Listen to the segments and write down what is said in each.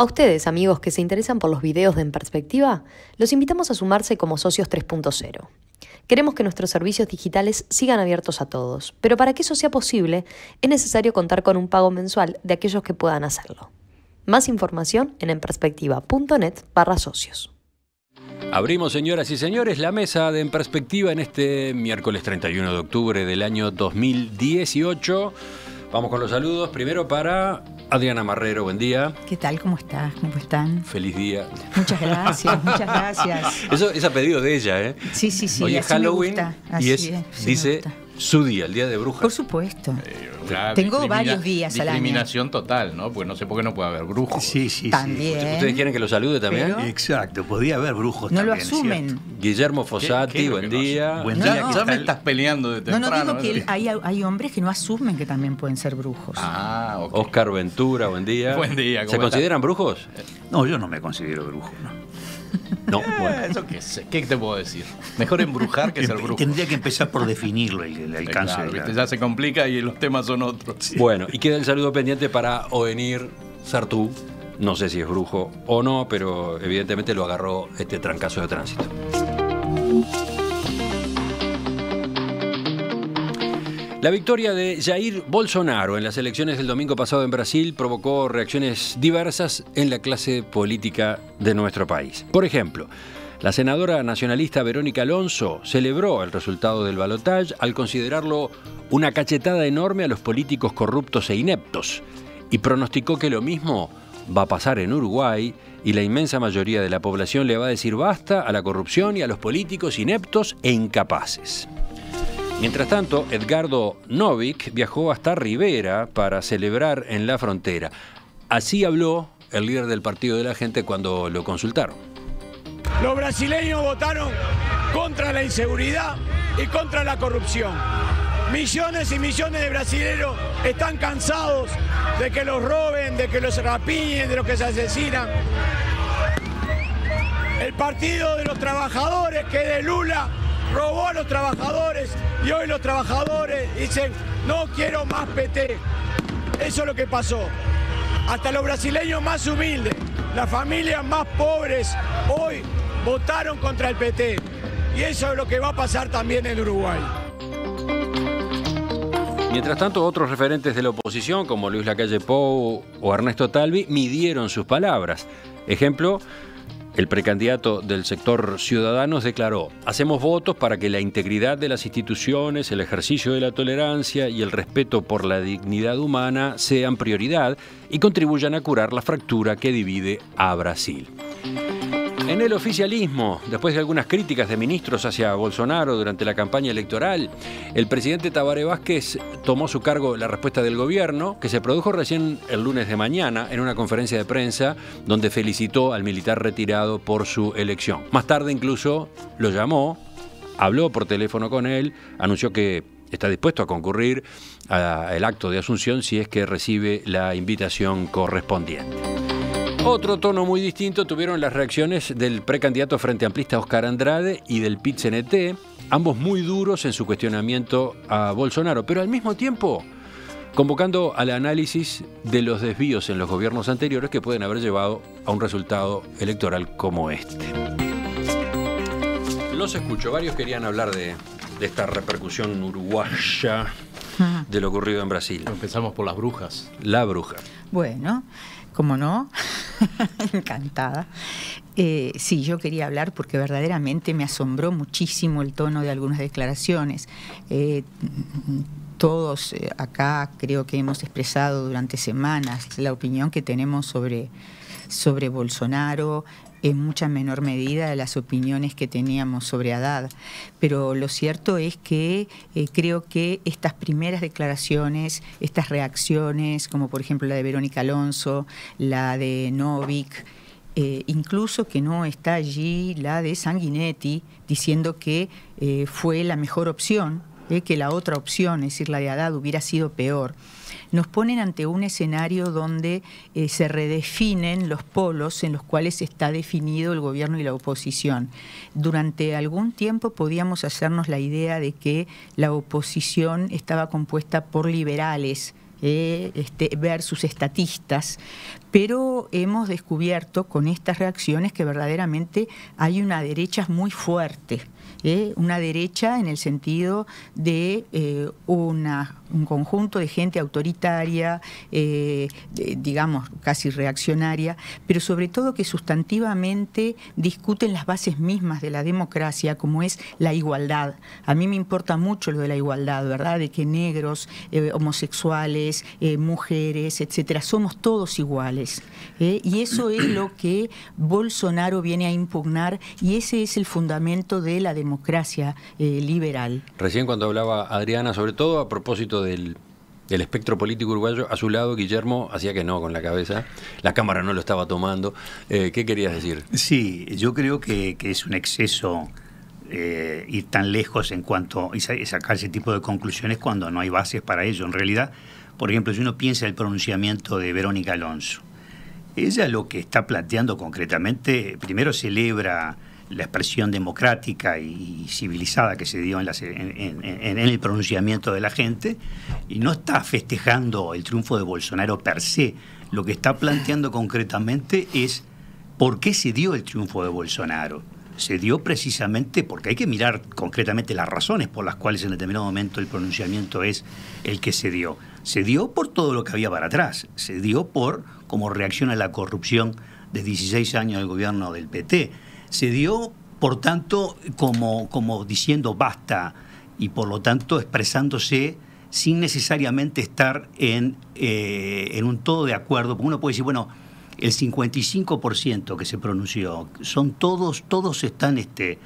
A ustedes, amigos que se interesan por los videos de En Perspectiva, los invitamos a sumarse como socios 3.0. Queremos que nuestros servicios digitales sigan abiertos a todos, pero para que eso sea posible, es necesario contar con un pago mensual de aquellos que puedan hacerlo. Más información en enperspectiva.net/socios. Abrimos, señoras y señores, la mesa de En Perspectiva en este miércoles 31 de octubre del año 2018. Vamos con los saludos. Primero para Adriana Marrero, buen día. ¿Qué tal? ¿Cómo estás? ¿Cómo están? Feliz día. Muchas gracias, muchas gracias. Eso es a pedido de ella, ¿eh? Sí, sí, sí. Hoy es Halloween y es, dice, su día, el día de brujas. Por supuesto. Tengo varios días al año. Discriminación total, ¿no? Porque no sé por qué no puede haber brujos. Sí, sí, también. Sí. ¿Ustedes quieren que lo salude también? Pero... exacto, podía haber brujos no también. No lo asumen. ¿Cierto? Guillermo Fossati, buen día. Buen día. No, ya me estás peleando de temprano. No, no, digo que hay hombres que no asumen que también pueden ser brujos. Ah, ok. Oscar Ventura, buen día. Buen día. ¿Se consideran brujos? No, yo no me considero brujo, no. No, bueno. Eso qué sé. ¿Qué te puedo decir? Mejor embrujar que ser brujo. Tendría que empezar por definirlo el alcance. Claro, ¿viste? Ya se complica y los temas son otros. Sí. Bueno, y queda el saludo pendiente para Odenir Sartú. No sé si es brujo o no, pero evidentemente lo agarró este trancazo de tránsito. La victoria de Jair Bolsonaro en las elecciones del domingo pasado en Brasil provocó reacciones diversas en la clase política de nuestro país. Por ejemplo, la senadora nacionalista Verónica Alonso celebró el resultado del balotaje al considerarlo una cachetada enorme a los políticos corruptos e ineptos y pronosticó que lo mismo va a pasar en Uruguay y la inmensa mayoría de la población le va a decir basta a la corrupción y a los políticos ineptos e incapaces. Mientras tanto, Edgardo Novick viajó hasta Rivera para celebrar en la frontera. Así habló el líder del Partido de la Gente cuando lo consultaron. Los brasileños votaron contra la inseguridad y contra la corrupción. Millones y millones de brasileños están cansados de que los roben, de que los rapiñen, de los que se asesinan. El Partido de los Trabajadores, que de Lula, robó a los trabajadores y hoy los trabajadores dicen no quiero más PT. Eso es lo que pasó. Hasta los brasileños más humildes, las familias más pobres, hoy votaron contra el PT. Y eso es lo que va a pasar también en Uruguay. Mientras tanto, otros referentes de la oposición, como Luis Lacalle Pou o Ernesto Talvi, midieron sus palabras. Ejemplo... el precandidato del sector Ciudadanos declaró: hacemos votos para que la integridad de las instituciones, el ejercicio de la tolerancia y el respeto por la dignidad humana sean prioridad y contribuyan a curar la fractura que divide a Brasil. En el oficialismo, después de algunas críticas de ministros hacia Bolsonaro durante la campaña electoral, el presidente Tabaré Vázquez tomó su cargo la respuesta del gobierno, que se produjo recién el lunes de mañana en una conferencia de prensa donde felicitó al militar retirado por su elección. Más tarde incluso lo llamó, habló por teléfono con él, anunció que está dispuesto a concurrir al acto de asunción si es que recibe la invitación correspondiente. Otro tono muy distinto tuvieron las reacciones del precandidato Frente Amplista Oscar Andrade y del PIT-CNT, ambos muy duros en su cuestionamiento a Bolsonaro, pero al mismo tiempo convocando al análisis de los desvíos en los gobiernos anteriores que pueden haber llevado a un resultado electoral como este. Los escucho, varios querían hablar de esta repercusión uruguaya de lo ocurrido en Brasil. Empezamos por las brujas. La bruja. Bueno... ¿cómo no? Encantada. Sí, yo quería hablar porque verdaderamente me asombró muchísimo el tono de algunas declaraciones. Todos acá creo que hemos expresado durante semanas la opinión que tenemos sobre Bolsonaro, en mucha menor medida de las opiniones que teníamos sobre Haddad. Pero lo cierto es que creo que estas primeras declaraciones, estas reacciones, como por ejemplo la de Verónica Alonso, la de Novick, incluso que no está allí la de Sanguinetti, diciendo que fue la mejor opción, que la otra opción, es decir, la de Haddad, hubiera sido peor. Nos ponen ante un escenario donde se redefinen los polos en los cuales está definido el gobierno y la oposición. Durante algún tiempo podíamos hacernos la idea de que la oposición estaba compuesta por liberales, versus estatistas, pero hemos descubierto con estas reacciones que verdaderamente hay una derecha muy fuerte, una derecha en el sentido de un conjunto de gente autoritaria, digamos casi reaccionaria, pero sobre todo que sustantivamente discuten las bases mismas de la democracia, como es la igualdad. A mí me importa mucho lo de la igualdad, ¿verdad? De que negros, homosexuales, mujeres, etcétera, somos todos iguales. Y eso es lo que Bolsonaro viene a impugnar, y ese es el fundamento de la democracia liberal. Recién cuando hablaba Adriana, sobre todo a propósito del espectro político uruguayo, a su lado Guillermo hacía que no con la cabeza, la cámara no lo estaba tomando. ¿Qué querías decir? Sí, yo creo que es un exceso ir tan lejos en cuanto y sacar ese tipo de conclusiones cuando no hay bases para ello. En realidad, por ejemplo, si uno piensa el pronunciamiento de Verónica Alonso, ella lo que está planteando concretamente, primero celebra la expresión democrática y civilizada que se dio en el pronunciamiento de la gente, y no está festejando el triunfo de Bolsonaro per se. Lo que está planteando concretamente es por qué se dio el triunfo de Bolsonaro. Se dio precisamente porque hay que mirar concretamente las razones por las cuales en determinado momento el pronunciamiento es el que se dio. Se dio por todo lo que había para atrás, se dio por cómo reacciona la corrupción de 16 años del gobierno del PT, se dio, por tanto, como diciendo basta, y por lo tanto expresándose sin necesariamente estar en un todo de acuerdo, porque uno puede decir, bueno, el 55% que se pronunció, son todos están de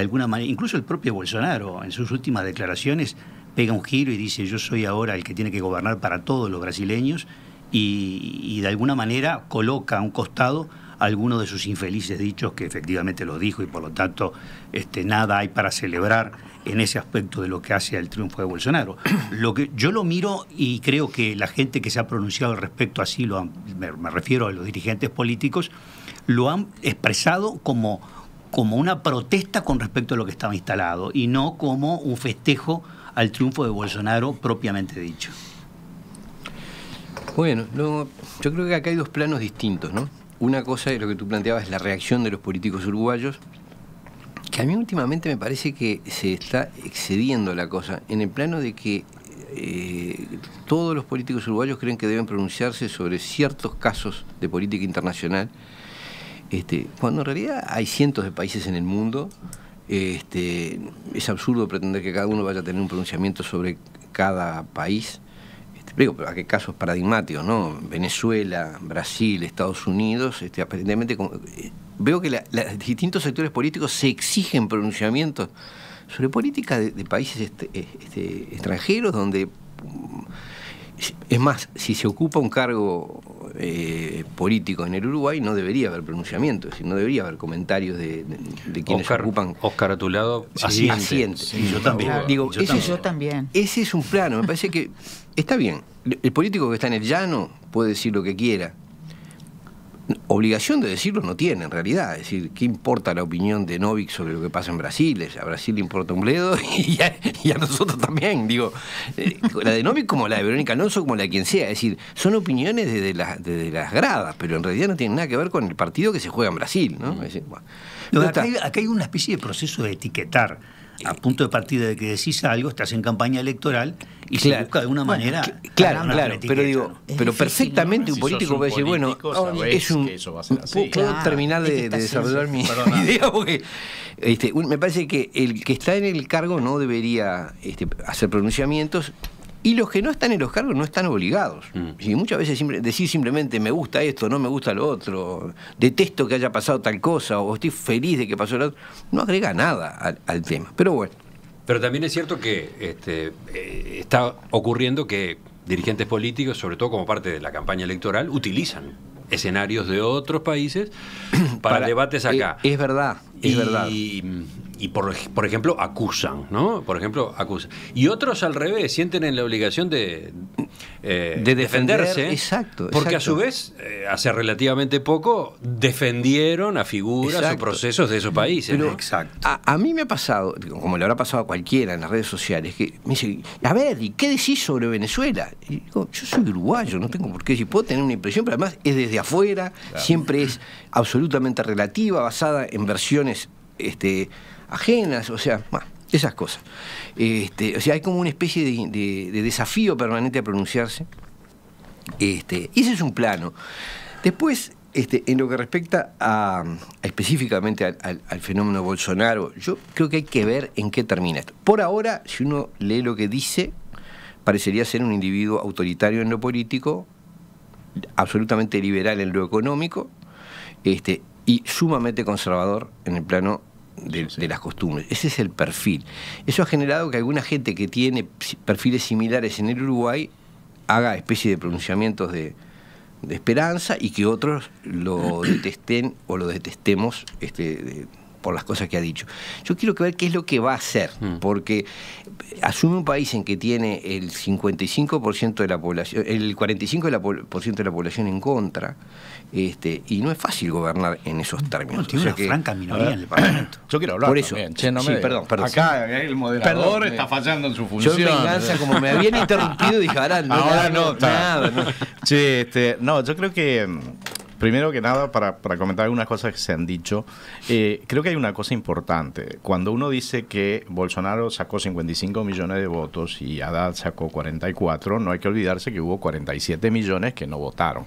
alguna manera, incluso el propio Bolsonaro en sus últimas declaraciones pega un giro y dice, yo soy ahora el que tiene que gobernar para todos los brasileños, y de alguna manera coloca a un costado algunos de sus infelices dichos que efectivamente los dijo, y por lo tanto nada hay para celebrar en ese aspecto de lo que hace al triunfo de Bolsonaro. Lo que yo lo miro, y creo que la gente que se ha pronunciado al respecto, así me refiero a los dirigentes políticos, lo han expresado como una protesta con respecto a lo que estaba instalado, y no como un festejo al triunfo de Bolsonaro propiamente dicho. Bueno, yo creo que acá hay dos planos distintos, ¿no? Una cosa de lo que tú planteabas es la reacción de los políticos uruguayos, que a mí últimamente me parece que se está excediendo la cosa, en el plano de que todos los políticos uruguayos creen que deben pronunciarse sobre ciertos casos de política internacional, cuando en realidad hay cientos de países en el mundo. Es absurdo pretender que cada uno vaya a tener un pronunciamiento sobre cada país. Digo, pero hay casos paradigmáticos, ¿no? Venezuela, Brasil, Estados Unidos, aparentemente veo que los distintos sectores políticos se exigen pronunciamientos sobre política de países extranjeros, donde, es más, si se ocupa un cargo político en el Uruguay, no debería haber pronunciamientos, no debería haber comentarios de quienes ocupan. Oscar, a tu lado, asiente. Sí, yo también. Digo, ese es un plano, me parece que está bien. El político que está en el llano puede decir lo que quiera. Obligación de decirlo no tiene, en realidad. Es decir, ¿qué importa la opinión de Novick sobre lo que pasa en Brasil? A Brasil le importa un bledo, y a nosotros también. Digo, la de Novick como la de Verónica Alonso, como la de quien sea. Es decir, son opiniones desde las gradas, pero en realidad no tienen nada que ver con el partido que se juega en Brasil, ¿no? Es decir, bueno. Acá hay una especie de proceso de etiquetar. A punto de partida de que decís algo, estás en campaña electoral y claro, se busca de alguna manera. Claro, pero digo, pero perfectamente difícil, ¿no? Un político puede decir, bueno, es un. Puedo terminar de desarrollar mi idea, porque me parece que el que está en el cargo no debería hacer pronunciamientos, y los que no están en los cargos no están obligados. Y muchas veces decir simplemente me gusta esto, no me gusta lo otro, detesto que haya pasado tal cosa, o estoy feliz de que pasó lo otro, no agrega nada al tema. Pero bueno. Pero también es cierto que está ocurriendo que dirigentes políticos, sobre todo como parte de la campaña electoral, utilizan escenarios de otros países para debates acá. Es verdad, es verdad. y por ejemplo acusan, ¿no? Por ejemplo acusan. Y otros al revés, sienten en la obligación de defenderse. Exacto. Porque a su vez, hace relativamente poco, defendieron a figuras o procesos de esos países. Pero, ¿no? Exacto. A mí me ha pasado, como le habrá pasado a cualquiera en las redes sociales, que me dice, a ver, ¿y qué decís sobre Venezuela? Y digo, yo soy uruguayo, no tengo por qué decir, puedo tener una impresión, pero además es desde afuera, claro. Siempre es absolutamente relativa, basada en versiones ajenas, o sea, bueno, esas cosas. O sea, hay como una especie de desafío permanente a pronunciarse. Y ese es un plano. Después, en lo que respecta específicamente al fenómeno Bolsonaro, yo creo que hay que ver en qué termina esto. Por ahora, si uno lee lo que dice, parecería ser un individuo autoritario en lo político, absolutamente liberal en lo económico, y sumamente conservador en el plano de las costumbres. Ese es el perfil. Eso ha generado que alguna gente que tiene perfiles similares en el Uruguay haga especie de pronunciamientos de esperanza y que otros lo detesten o lo detestemos por las cosas que ha dicho. Yo quiero ver qué es lo que va a hacer, porque asume un país en que tiene el 55% de la población, el 45% de la población en contra, y no es fácil gobernar en esos términos. No, tiene una franca minoría en el Parlamento. Yo quiero hablar. Por eso, che, no me perdón. Acá el moderador está fallando en su función. Yo venganza, como me habían interrumpido, dije, ahora no. Ahora no, nada. Che, no, yo creo que... Primero que nada, para comentar algunas cosas que se han dicho, creo que hay una cosa importante. Cuando uno dice que Bolsonaro sacó 55 millones de votos y Haddad sacó 44, no hay que olvidarse que hubo 47 millones que no votaron.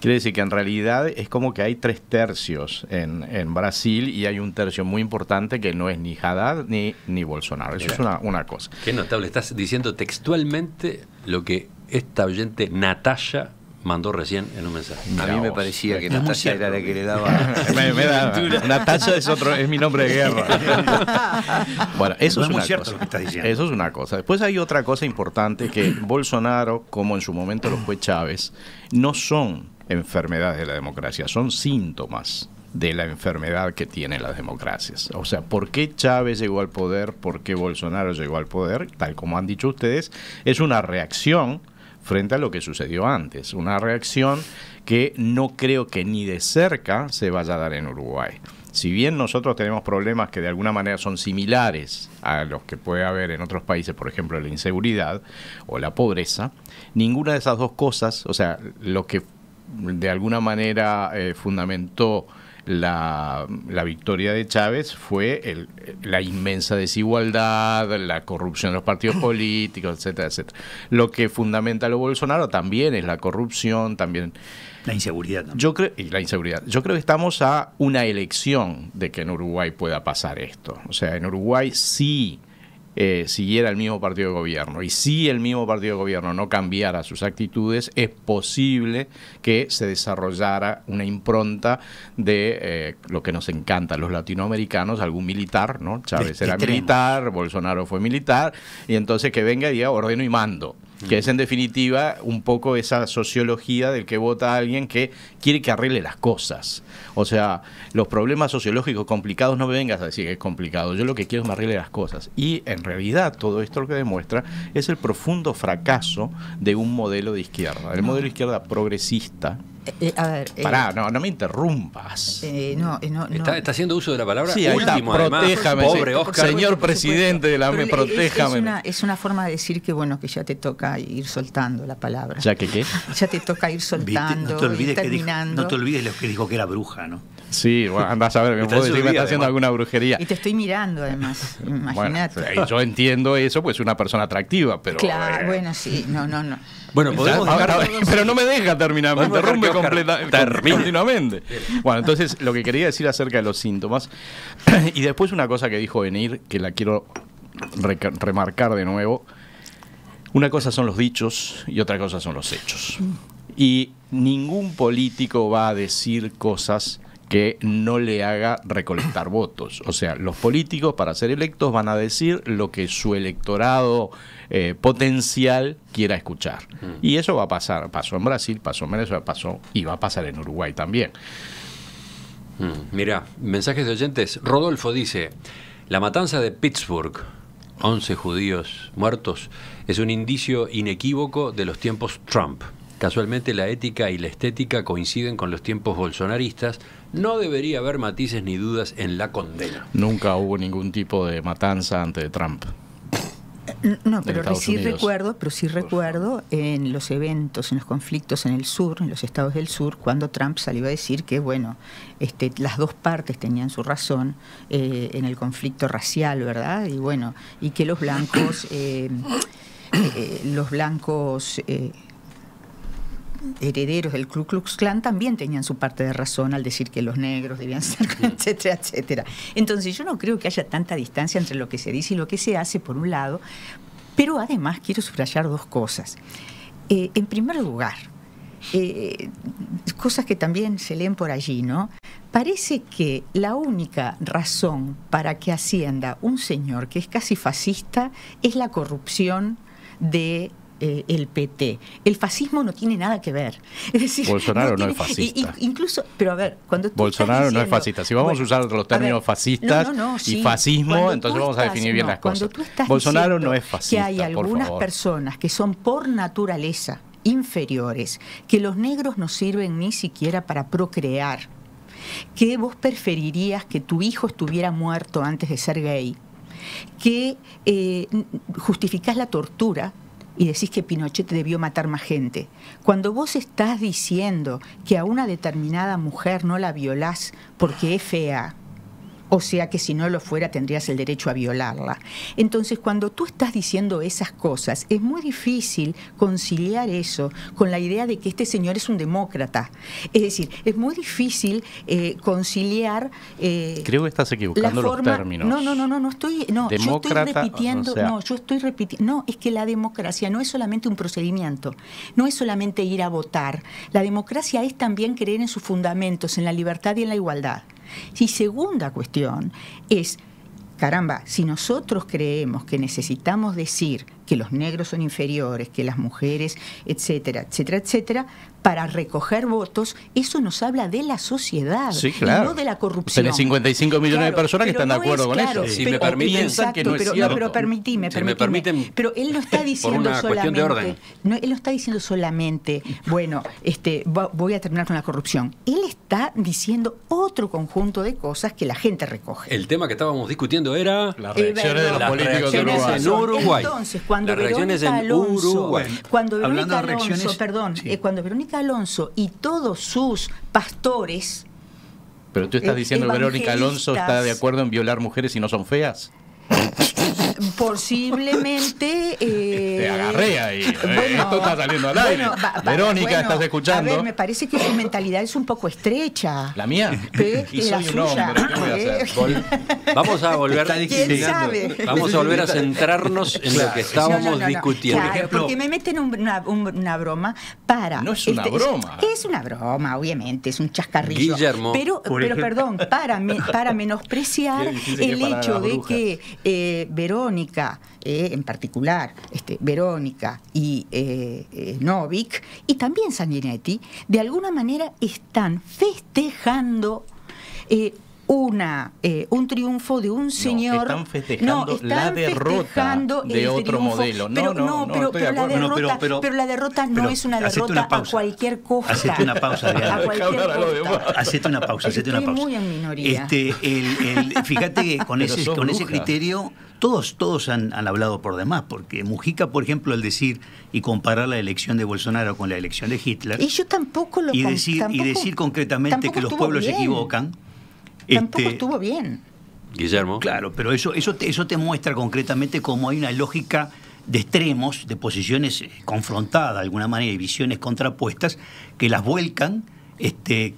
Quiere decir que en realidad es como que hay 3 tercios en Brasil y hay un tercio muy importante que no es ni Haddad ni Bolsonaro. Eso es una cosa. Qué notable. Estás diciendo textualmente lo que esta oyente Natalia mandó recién en un mensaje. A mí me parecía que Natalia era la que le daba... me daba. Natalia es mi nombre de guerra. Bueno, eso es una cosa. Eso es una cosa. Después hay otra cosa importante, que Bolsonaro, como en su momento lo fue Chávez, no son enfermedades de la democracia, son síntomas de la enfermedad que tienen las democracias. O sea, ¿por qué Chávez llegó al poder? ¿Por qué Bolsonaro llegó al poder? Tal como han dicho ustedes, es una reacción frente a lo que sucedió antes, una reacción que no creo que ni de cerca se vaya a dar en Uruguay. Si bien nosotros tenemos problemas que de alguna manera son similares a los que puede haber en otros países, por ejemplo la inseguridad o la pobreza, ninguna de esas dos cosas, o sea, lo que de alguna manera fundamentó la victoria de Chávez fue la inmensa desigualdad, la corrupción de los partidos políticos, etcétera, etcétera. Lo que fundamenta a lo Bolsonaro también es la corrupción, también la inseguridad. Yo creo que estamos a una elección de que en Uruguay pueda pasar esto. O sea, en Uruguay sí siguiera el mismo partido de gobierno y si el mismo partido de gobierno no cambiara sus actitudes, es posible que se desarrollara una impronta de lo que nos encanta a los latinoamericanos, algún militar, ¿no? Chávez era militar, Bolsonaro fue militar, y entonces que venga y diga ordeno y mando, que es en definitiva un poco esa sociología del que vota a alguien que quiere que arregle las cosas. O sea, los problemas sociológicos complicados no me vengas a decir que es complicado, yo lo que quiero es que me arregle las cosas. Y en realidad todo esto lo que demuestra es el profundo fracaso de un modelo de izquierda, el modelo de izquierda progresista. A ver, pará, no me interrumpas. No. ¿Está haciendo uso de la palabra? Sí, último, protéjame, además, pobre Oscar. Señor presidente de la AME, protéjame. Es una forma de decir que bueno, que ya te toca ir soltando la palabra. ¿Ya que qué? Ya te toca ir soltando, no te olvides lo que dijo que era bruja, ¿no? Sí, bueno, andás a ver, me puedo decir que me está haciendo alguna brujería. Y te estoy mirando además, imagínate. Bueno, yo entiendo eso, pues una persona atractiva, pero... Claro, bueno, sí, no. Bueno, podemos dejar, pero no me deja terminar, me interrumpe continuamente. Bueno, entonces lo que quería decir acerca de los síntomas, y después una cosa que dijo Odenir, que la quiero remarcar de nuevo, una cosa son los dichos y otra cosa son los hechos. Y ningún político va a decir cosas que no le haga recolectar votos. O sea, los políticos para ser electos van a decir lo que su electorado potencial quiera escuchar. Y eso va a pasar. Pasó en Brasil, pasó en Venezuela, pasó y va a pasar en Uruguay también. Mirá, mensajes de oyentes. Rodolfo dice... La matanza de Pittsburgh, 11 judíos muertos, es un indicio inequívoco de los tiempos Trump. Casualmente la ética y la estética coinciden con los tiempos bolsonaristas. No debería haber matices ni dudas en la condena. Nunca hubo ningún tipo de matanza ante Trump. No, pero sí recuerdo en los eventos, en los conflictos en el sur, en los estados del sur, cuando Trump salió a decir que, bueno, las dos partes tenían su razón en el conflicto racial, ¿verdad? Y bueno, y que los blancos herederos del Ku Klux Klan también tenían su parte de razón al decir que los negros debían ser, etcétera, etcétera. Entonces yo no creo que haya tanta distancia entre lo que se dice y lo que se hace, por un lado, pero además quiero subrayar dos cosas. En primer lugar, cosas que también se leen por allí, ¿no? Parece que la única razón para que ascienda un señor que es casi fascista es la corrupción de... el PT. El fascismo no tiene nada que ver. Es decir, Bolsonaro no es fascista. Incluso, pero a ver, cuando tú Bolsonaro diciendo, no es fascista. Si vamos a usar los términos fascistas y fascismo, entonces vamos a definir bien las cosas. Bolsonaro no es fascista. Que hay algunas personas que son por naturaleza inferiores, que los negros no sirven ni siquiera para procrear, que vos preferirías que tu hijo estuviera muerto antes de ser gay, que justificás la tortura y decís que Pinochet debió matar más gente. Cuando vos estás diciendo que a una determinada mujer no la violás porque es fea, o sea que si no lo fuera tendrías el derecho a violarla. Entonces, cuando tú estás diciendo esas cosas, es muy difícil conciliar eso con la idea de que este señor es un demócrata. Es decir, es muy difícil conciliar... creo que estás equivocando los términos. No, yo estoy repitiendo... No, es que la democracia no es solamente un procedimiento, no es solamente ir a votar. La democracia es también creer en sus fundamentos, en la libertad y en la igualdad. Y segunda cuestión es, caramba, si nosotros creemos que necesitamos decir que los negros son inferiores, que las mujeres, etcétera, etcétera, etcétera, para recoger votos, eso nos habla de la sociedad, sí, claro, y no de la corrupción. Tenés 55 millones de personas que están de acuerdo con eso. Si me permiten, exacto, que no es cierto. Pero permitime. Pero él no está diciendo solamente, bueno, voy a terminar con la corrupción. Él está diciendo otro conjunto de cosas que la gente recoge. El tema que estábamos discutiendo era las reacciones de los políticos en Uruguay. Entonces, cuando Verónica Alonso y todos sus pastores... Pero tú estás diciendo que Verónica Alonso está de acuerdo en violar mujeres si no son feas. Posiblemente... te agarré ahí. Bueno, esto está saliendo al aire. Verónica, ¿estás escuchando? A ver, me parece que su mentalidad es un poco estrecha. ¿La mía? Y soy un hombre. ¿Qué voy a hacer? Vamos a volver a centrarnos en lo que estábamos discutiendo. Claro, porque me meten una broma para... No es una broma. Es una broma, obviamente. Es un chascarrillo. Guillermo. Pero perdón, para menospreciar el hecho de que Verónica, en particular, Verónica y Novick, y también Sanguinetti, de alguna manera están festejando un triunfo de un señor. Están festejando la derrota de otro modelo. Pero la derrota no es una derrota a cualquier costa. Hacete una pausa. Hacete una pausa. Muy en minoría. Fíjate que con ese criterio todos han hablado por demás, porque Mujica, por ejemplo, al decir y comparar la elección de Bolsonaro con la elección de Hitler, y yo tampoco lo y decir concretamente que los pueblos se equivocan. Tampoco estuvo bien, Guillermo. Claro, pero eso te muestra concretamente cómo hay una lógica de extremos, de posiciones confrontadas de alguna manera y visiones contrapuestas que las vuelcan.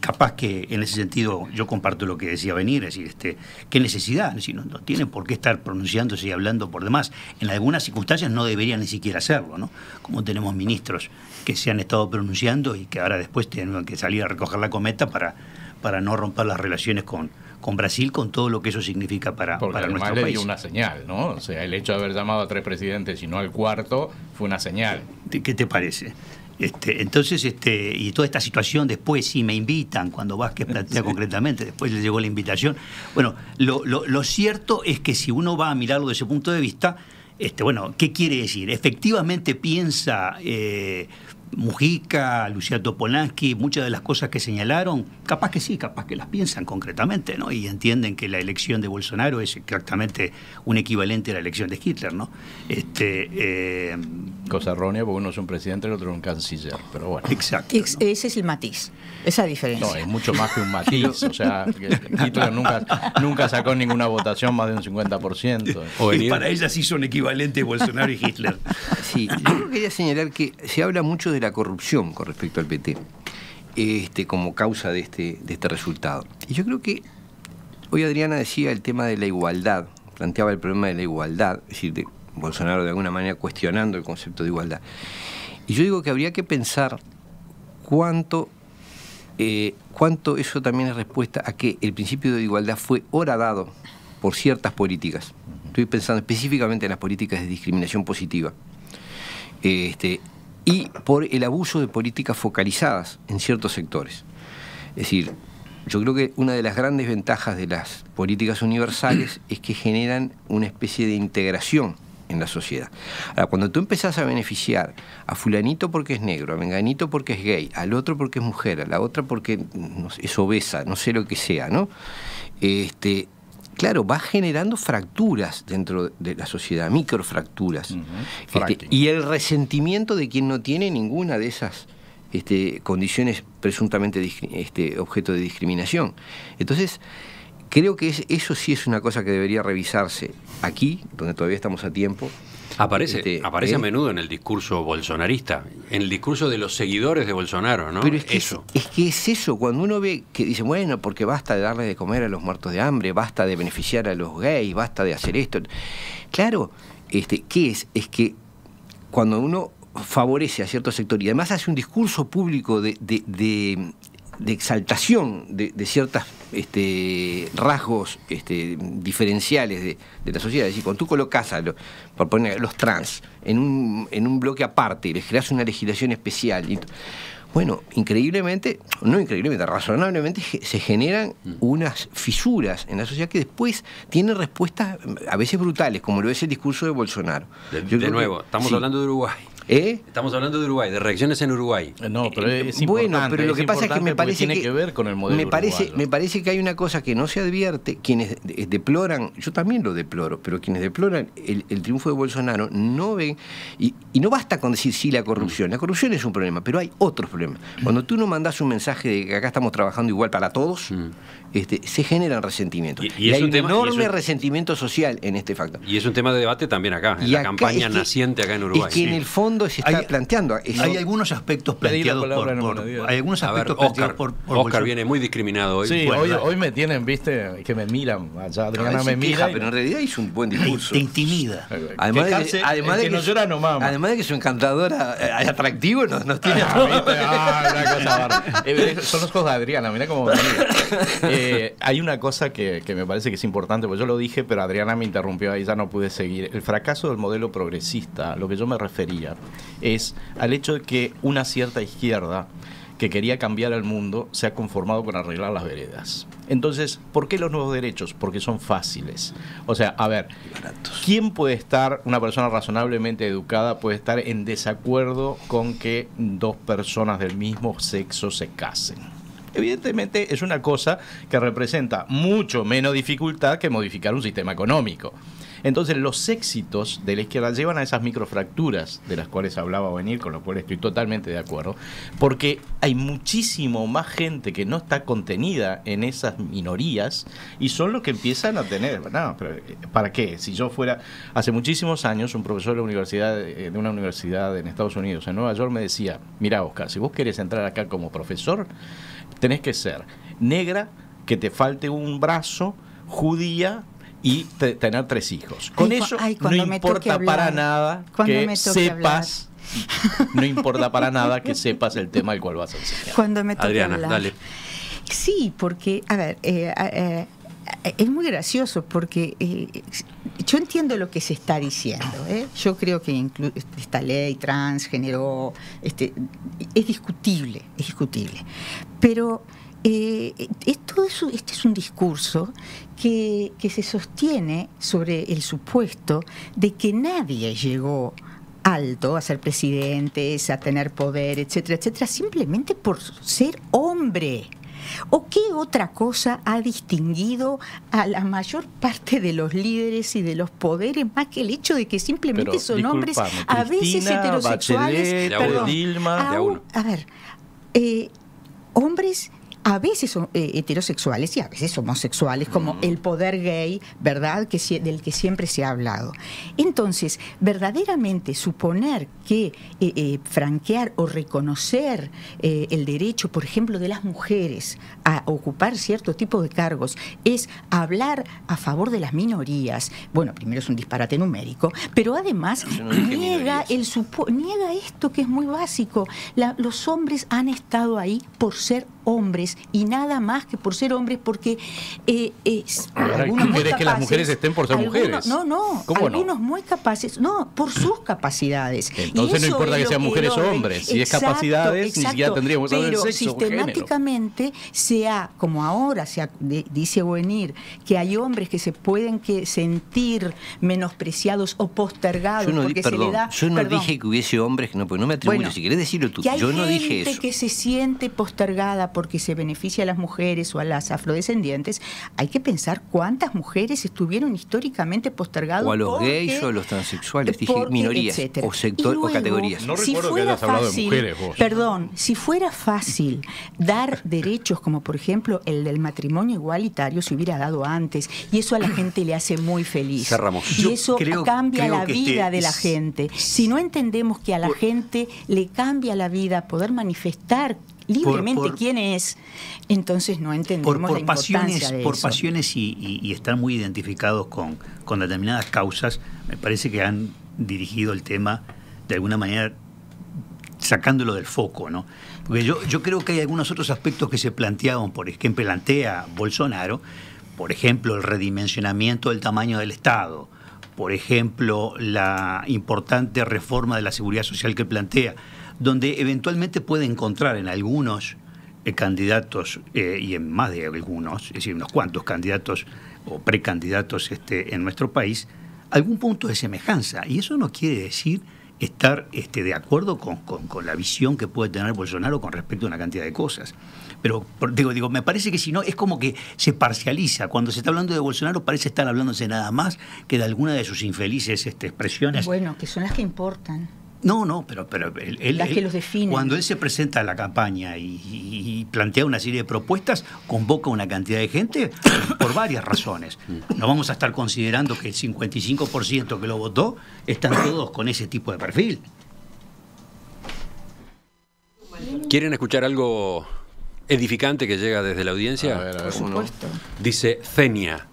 Capaz que en ese sentido yo comparto lo que decía venir, es decir, qué necesidad, es decir, no tienen por qué estar pronunciándose y hablando por demás. En algunas circunstancias no deberían ni siquiera hacerlo, ¿no? Como tenemos ministros que se han estado pronunciando y que ahora después tienen que salir a recoger la cometa para no romper las relaciones con Brasil, con todo lo que eso significa para nuestro país. Le dio una señal, ¿no? O sea, el hecho de haber llamado a 3 presidentes y no al 4 fue una señal. ¿Qué te parece? Entonces, y toda esta situación después, si me invitan, cuando Vázquez plantea concretamente, después le llegó la invitación. Bueno, lo cierto es que si uno va a mirarlo desde ese punto de vista, bueno, ¿qué quiere decir? Efectivamente piensa Mujica, Lucía Topolansky, muchas de las cosas que señalaron, capaz que sí, capaz que las piensan concretamente, ¿no? Y entienden que la elección de Bolsonaro es exactamente un equivalente a la elección de Hitler, ¿no? Cosa errónea, porque uno es un presidente y el otro es un canciller, pero bueno. Exacto. ¿No? Ese es el matiz, esa diferencia. No, es mucho más que un matiz, o sea, Hitler nunca sacó ninguna votación más de un 50%. Y para ellas sí son equivalentes Bolsonaro y Hitler. Sí, yo quería señalar que se habla mucho de la corrupción con respecto al PT, como causa de este resultado. Y yo creo que hoy Adriana decía el tema de la igualdad, planteaba el problema de la igualdad, es decir, de Bolsonaro de alguna manera cuestionando el concepto de igualdad. Y yo digo que habría que pensar cuánto eso también es respuesta a que el principio de igualdad fue horadado por ciertas políticas. Estoy pensando específicamente en las políticas de discriminación positiva. Y por el abuso de políticas focalizadas en ciertos sectores. Es decir, yo creo que una de las grandes ventajas de las políticas universales es que generan una especie de integración en la sociedad. Ahora, cuando tú empezás a beneficiar a fulanito porque es negro, a menganito porque es gay, al otro porque es mujer, a la otra porque es obesa, no sé lo que sea, ¿no? Claro, va generando fracturas dentro de la sociedad, microfracturas. Y el resentimiento de quien no tiene ninguna de esas condiciones presuntamente objeto de discriminación. Entonces, creo que eso sí es una cosa que debería revisarse aquí, donde todavía estamos a tiempo. Aparece a menudo en el discurso bolsonarista, en el discurso de los seguidores de Bolsonaro, ¿no? Pero es eso, cuando uno ve que dice, bueno, porque basta de darle de comer a los muertos de hambre, basta de beneficiar a los gays, basta de hacer esto. Claro, ¿qué es? Es que cuando uno favorece a cierto sector y además hace un discurso público de exaltación de ciertos rasgos diferenciales de la sociedad. Es decir, cuando tú colocas por poner los trans en un bloque aparte y les creas una legislación especial, bueno, increíblemente, no increíblemente, razonablemente se generan unas fisuras en la sociedad que después tienen respuestas a veces brutales, como lo es el discurso de Bolsonaro. De nuevo, estamos hablando de Uruguay. Estamos hablando de Uruguay, de reacciones en Uruguay. No, pero es importante. Bueno, pero lo que pasa es que me parece tiene que ver con el modelo uruguayo. Me parece que hay una cosa que no se advierte, quienes deploran, yo también lo deploro, pero quienes deploran el triunfo de Bolsonaro no ven, y no basta con decir sí la corrupción es un problema, pero hay otros problemas. Cuando tú no mandás un mensaje de que acá estamos trabajando igual para todos, se generan resentimientos. Y hay un enorme resentimiento social en este factor. Y es un tema de debate también acá, en la campaña naciente acá en Uruguay. Es que en el fondo se está planteando eso. Hay algunos aspectos planteados por hay algunos aspectos planteados por Oscar viene muy discriminado hoy. Sí, bueno, hoy me tienen, viste, que me miran. Allá Adriana me mira. Pero en realidad hizo un buen discurso. Te intimida. Además de que su encantadora atractivo nos tiene. Son las cosas de Adriana, mirá cómo me mira. Hay una cosa que me parece que es importante, porque yo lo dije, pero Adriana me interrumpió ahí, ya no pude seguir. El fracaso del modelo progresista, lo que yo me refería, es al hecho de que una cierta izquierda que quería cambiar el mundo se ha conformado con arreglar las veredas. Entonces, ¿por qué los nuevos derechos? Porque son fáciles. O sea, a ver, ¿quién puede estar, una persona razonablemente educada, puede estar en desacuerdo con que dos personas del mismo sexo se casen? Evidentemente es una cosa que representa mucho menos dificultad que modificar un sistema económico. Entonces los éxitos de la izquierda llevan a esas microfracturas de las cuales hablaba Odenir, con lo cual estoy totalmente de acuerdo, porque hay muchísimo más gente que no está contenida en esas minorías y son los que empiezan a tener, no, pero ¿para qué? Si yo fuera, hace muchísimos años un profesor de una universidad en Estados Unidos, en Nueva York, me decía, mira Oscar, si vos querés entrar acá como profesor, tenés que ser negra, que te falte un brazo, judía, y tener 3 hijos. Con eso no importa para nada que sepas, no importa para nada que sepas el tema del cual vas a enseñar. Adriana, dale. Sí, porque, a ver, es muy gracioso porque yo entiendo lo que se está diciendo, yo creo que esta ley trans generó, es discutible, pero este es un discurso que se sostiene sobre el supuesto de que nadie llegó alto a ser presidentes, a tener poder, etcétera, etcétera, simplemente por ser hombre. ¿O qué otra cosa ha distinguido a la mayor parte de los líderes y de los poderes más que el hecho de que simplemente son hombres, a veces heterosexuales, hombres a veces son heterosexuales y a veces homosexuales, como el poder gay, ¿verdad?, del que siempre se ha hablado. Entonces, verdaderamente suponer que franquear o reconocer el derecho, por ejemplo, de las mujeres a ocupar cierto tipo de cargos es hablar a favor de las minorías. Bueno, primero es un disparate numérico, pero además niega esto que es muy básico. Los hombres han estado ahí por ser hombres y nada más que por ser hombres, porque algunos muy capaces, que las mujeres estén por ser mujeres. Algunos muy capaces, por sus capacidades. Entonces no importa que sean mujeres o hombres, si es capacidades ni siquiera tendríamos que hablar del sexo. Pero sistemáticamente como ahora dice Odenir, que hay hombres que se pueden sentir menospreciados o postergados porque se le da... Yo no dije que hubiese hombres, pues no me atribuyo, si querés decirlo tú, yo no dije eso. Que se siente postergada porque se beneficia a las mujeres o a las afrodescendientes, hay que pensar cuántas mujeres estuvieron históricamente postergadas. O a los gays o a los transexuales, dije minorías, etcétera, o categorías. No recuerdo que hayas hablado de mujeres vos. Perdón, si fuera fácil dar derechos como por ejemplo el del matrimonio igualitario, se hubiera dado antes, y eso a la gente le hace muy feliz. Cerramos. Y eso cambia la vida de la gente. Si no entendemos que a la gente le cambia la vida poder manifestar libremente quién es, entonces no entendemos la importancia de eso. Por pasiones y estar muy identificados con determinadas causas, me parece que han dirigido el tema de alguna manera sacándolo del foco, ¿no? Porque yo creo que hay algunos otros aspectos que se planteaban, por ejemplo, plantea Bolsonaro, por ejemplo, el redimensionamiento del tamaño del Estado, por ejemplo, la importante reforma de la seguridad social que plantea, donde eventualmente puede encontrar en algunos candidatos y en más de algunos, es decir, unos cuantos candidatos o precandidatos en nuestro país, algún punto de semejanza. Y eso no quiere decir estar de acuerdo con la visión que puede tener Bolsonaro con respecto a una cantidad de cosas. Pero digo, me parece que si no, es como que se parcializa. Cuando se está hablando de Bolsonaro parece estar hablándose nada más que de alguna de sus infelices expresiones. Bueno, que son las que importan. No, pero él los define. Cuando él se presenta a la campaña y plantea una serie de propuestas, convoca una cantidad de gente por varias razones. No vamos a estar considerando que el 55% que lo votó están todos con ese tipo de perfil. ¿Quieren escuchar algo edificante que llega desde la audiencia? Por supuesto. Dice Zenia: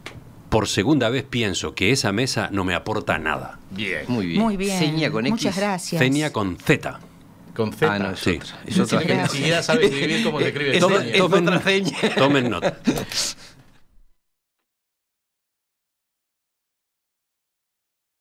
por segunda vez pienso que esa mesa no me aporta nada. Bien. Muy bien. Muy bien. Zenia con X. Muchas gracias. Zenia con Z. Con Z. Ah, no, sí. Es otra gente. Ni siquiera sabes escribir cómo se escribe. Tomen nota.